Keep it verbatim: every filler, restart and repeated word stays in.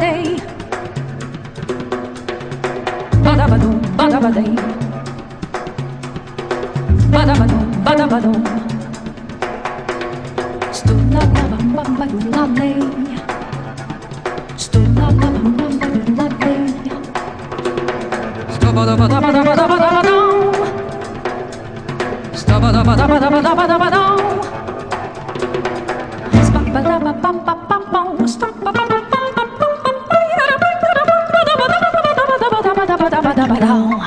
day. Badabadum, badabaday. Badabadum, badabadum. Stuna bam bam bam day. Stuna bam bam bam day. Stabada badabada badabada. Stabada badabada badabada. Stabada badabada. Ba da ba da ba da ba da ba da ba da.